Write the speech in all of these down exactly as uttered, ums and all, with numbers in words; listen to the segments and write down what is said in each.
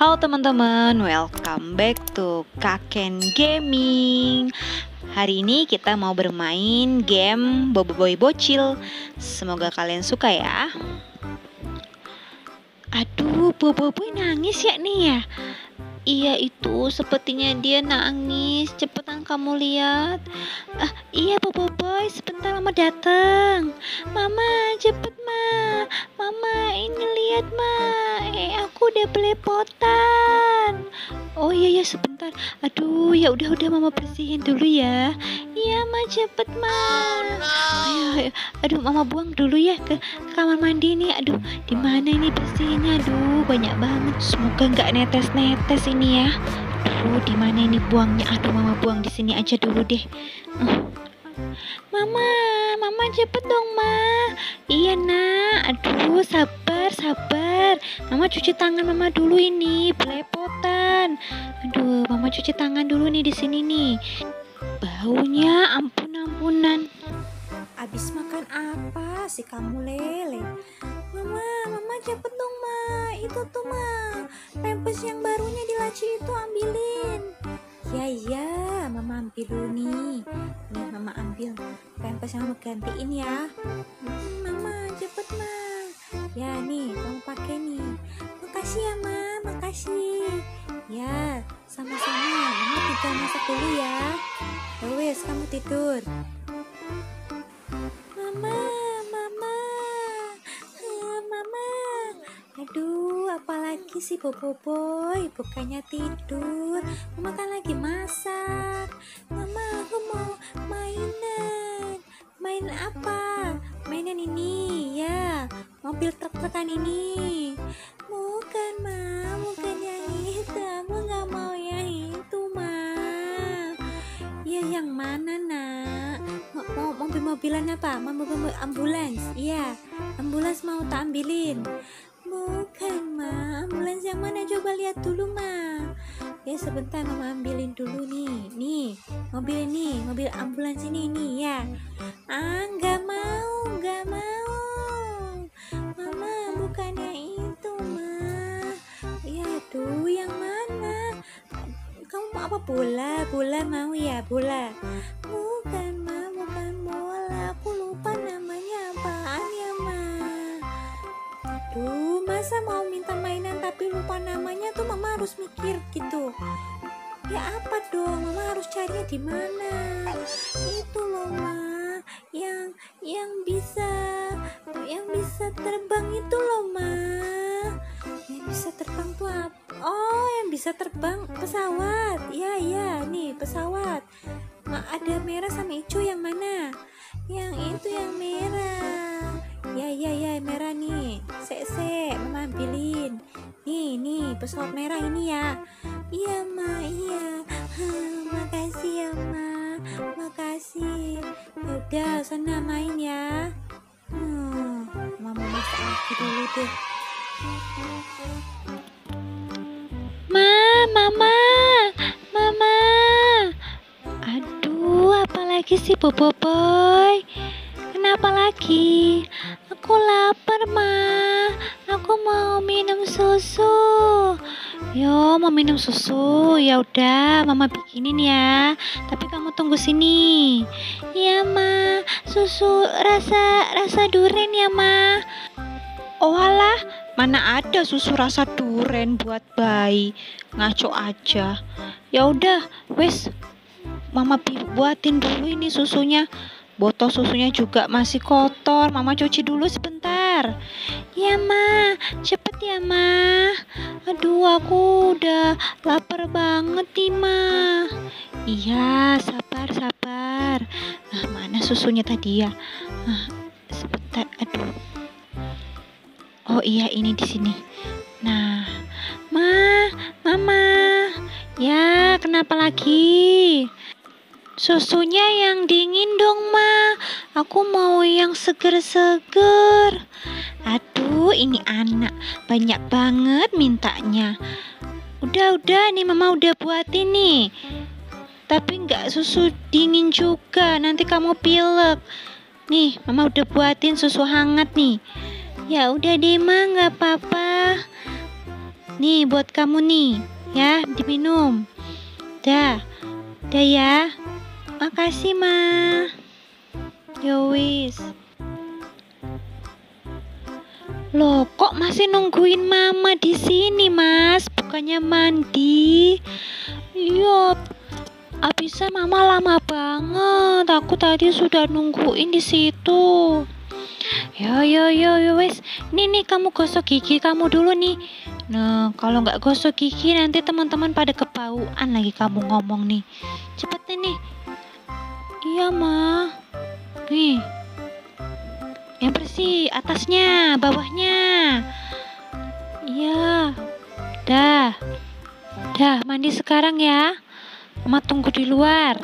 Halo teman-teman, welcome back to Kaken Gaming. Hari ini kita mau bermain game Boboiboy Bocil. Semoga kalian suka ya. Aduh, Boboiboy nangis ya nih ya. Iya itu, sepertinya dia nangis. Cepetan kamu lihat. Ah, iya Boboiboy, sebentar Mama datang. Mama, cepet Ma. Mama, ini lihat Ma. Eh, aku udah belepotan. Oh iya ya, sebentar. Aduh, ya udah udah Mama bersihin dulu ya. Iya Ma, cepet Ma. Ayo, ayo. Aduh, Mama buang dulu ya ke kamar mandi nih. Aduh, di mana ini bersihinnya? Aduh, banyak banget. Semoga nggak netes-netes ini ya. Aduh, di mana ini buangnya? Aduh, Mama buang di sini aja dulu deh. Uh. Mama, Mama cepet dong Ma. Iya Nak. Aduh, sabar, sabar. Mama cuci tangan Mama dulu ini, belepotan. Aduh, Mama cuci tangan dulu nih di sini nih. Baunya ampun-ampunan. Abis makan apa sih kamu Lele? Mama, Mama cepet dong Ma. Itu tuh Ma, Pampers yang barunya di laci itu ambilin. Ya ya, Mama ambil dulu nih. Nih Mama ambil Pampers yang Mama gantiin ya. Hmm, Mama cepet Ma. Ya nih, kamu pakai nih. Makasih ya Ma, makasih. Ya, sama-sama. Mama tinggal masak dulu ya. Wes, kamu tidur. Mama, Mama, Mama. Aduh, apalagi sih Boboiboy? Bukannya tidur, Mama kan lagi masak. Mama, aku mau mainan. Main apa? Mainan ini, ya. Mobil truk-trukan ini. Bukan, Ma. Bukan yang itu. Aku nggak mau yang itu, Ma. Ya, yang mana, Nak? Mobil-mobilan apa? Mobil-mobil ambulans. Iya, ambulans mau tak ambilin. Bukan Ma, ambulans yang mana? Coba lihat dulu Ma. Ya sebentar Mama ambilin dulu nih. Nih, mobil ini, mobil ambulans ini nih ya. Ah, nggak mau, nggak mau. Mama, bukannya itu Ma. Ya aduh, yang mana? Kamu mau apa? Bola, bola mau ya, bola. Bukan Ma. Aduh, masa mau minta mainan tapi lupa namanya tuh Mama harus mikir gitu. Ya apa dong, Mama harus carinya di mana? Itu loh Ma, yang yang bisa yang bisa terbang itu loh Ma. Yang bisa terbang tuh apa? Oh, yang bisa terbang pesawat. Ya ya, nih pesawat. Ma, ada merah sama hijau yang mana? Yang itu yang merah. Ya ya ya, merah nih. Sek sek, Mama ambilin. Nih nih, pesawat merah ini ya. Iya Ma, iya. Huh, makasih ya Ma, makasih. Udah, sana main ya. Hmm, Mama masak lagi dulu deh. Ma, Mama, Mama. Aduh, apalagi sih Boboiboy? Kenapa lagi? Aku lapar Ma, aku mau minum susu. Yo, mau minum susu? Ya udah, Mama bikinin ya. Tapi kamu tunggu sini. Ya Ma, susu rasa rasa durian ya Ma. Oh alah, mana ada susu rasa durian buat bayi? Ngaco aja. Ya udah, wes. Mama buatin dulu ini susunya. Botol susunya juga masih kotor. Mama cuci dulu sebentar. Ya Ma, cepet ya Ma. Aduh, aku udah lapar banget nih Ma. Iya, sabar, sabar. Nah, mana susunya tadi ya? Nah, sebentar, aduh. Oh iya, ini di sini. Nah, Ma, Mama. Ya, kenapa lagi? Susunya yang dingin dong Ma, aku mau yang seger-seger. Aduh, ini anak banyak banget mintanya. Udah-udah nih Mama udah buatin nih. Tapi nggak susu dingin juga, nanti kamu pilek. Nih Mama udah buatin susu hangat nih. Ya udah deh Ma, nggak apa-apa. Nih buat kamu nih, ya, diminum. Dah, dah ya. Makasih, Ma. Yowis. Loh, kok masih nungguin Mama di sini, Mas? Bukannya mandi? Yop. Abisan Mama lama banget. Aku tadi sudah nungguin di situ. Yo yo yo yo wes. Nih nih kamu gosok gigi kamu dulu nih. Nah, kalau nggak gosok gigi nanti teman-teman pada kebauan lagi kamu ngomong nih. Cepet nih. Iya, Ma. Nih. Yang bersih atasnya, bawahnya. Iya. Dah. Dah, mandi sekarang ya. Mama tunggu di luar.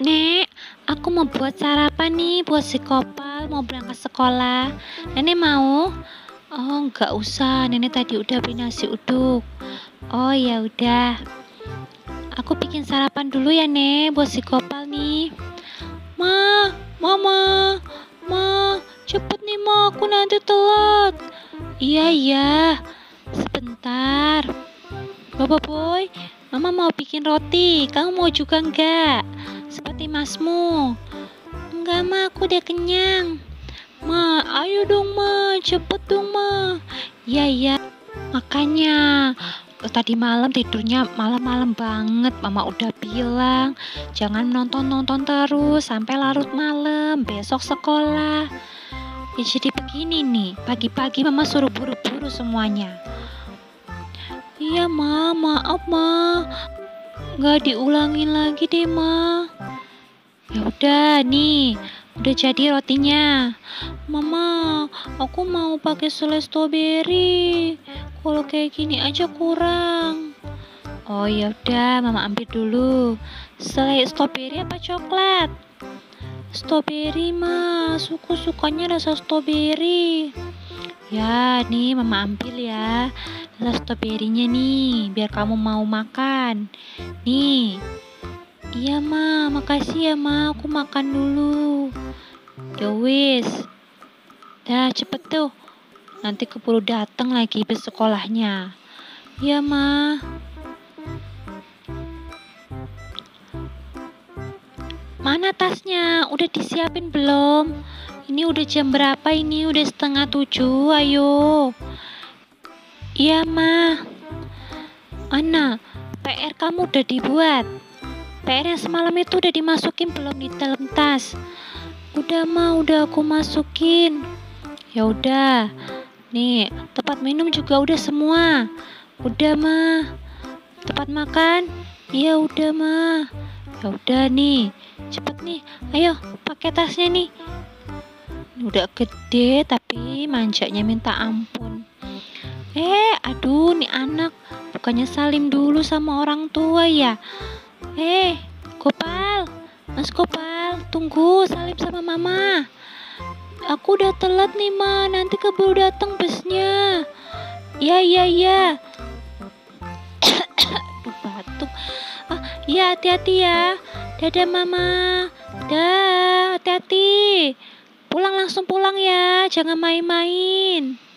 Nek, aku mau buat sarapan nih buat si Kopal, mau berangkat sekolah. Nenek mau? Oh, nggak usah. Nenek tadi udah beli nasi uduk. Oh, ya udah. Aku bikin sarapan dulu ya, Nek, buat si Kopal nih. Ma, Mama, Ma, cepet nih, Ma, aku nanti telat. Iya, iya. Sebentar, Boboiboy, Mama mau bikin roti. Kamu mau juga enggak? Seperti Masmu. Enggak, Ma, aku udah kenyang. Ma, ayo dong, Ma, cepet dong, Ma. Ya ya, makanya tadi malam tidurnya malam-malam banget. Mama udah bilang jangan nonton-nonton terus sampai larut malam. Besok sekolah. Ya, jadi begini nih, pagi-pagi Mama suruh buru-buru semuanya. Iya, Ma, maaf, Ma. Nggak diulangin lagi deh, Ma. Ya udah nih, udah jadi rotinya. Mama, aku mau pakai selai strawberry. Kalau kayak gini aja kurang. Oh ya udah, Mama ambil dulu. Selai strawberry apa coklat? Strawberry, Ma. Suku-sukanya rasa strawberry. Ya, nih Mama ambil ya. Rasa stroberinya nih, biar kamu mau makan. Nih. Iya, Ma, makasih ya, Ma. Aku makan dulu. Yowis. Dah, cepet tuh. Nanti keburu dateng lagi bus sekolahnya. Iya, Ma. Mana tasnya? Udah disiapin belum? Ini udah jam berapa ini? Udah setengah tujuh, ayo. Iya, Ma. Ana, P R kamu udah dibuat. P R yang semalam itu udah dimasukin belum di dalam tas? Udah, Ma, udah aku masukin. Ya udah. Nih, tempat minum juga udah semua. Udah, Ma. Tempat makan? Iya, udah, Ma. Ya udah nih. Cepet nih. Ayo, pakai tasnya nih. Udah gede tapi manjanya minta ampun. Eh, aduh nih anak, bukannya salim dulu sama orang tua ya? Eh, Kopal, Mas Kopal, tunggu, salim sama Mama. Aku udah telat nih, Ma, nanti keburu dateng busnya. Ya ya ya. Aduh batuk. Ah, ya hati-hati ya. Dadah, Mama. Dah, hati-hati. Pulang langsung pulang ya, jangan main-main.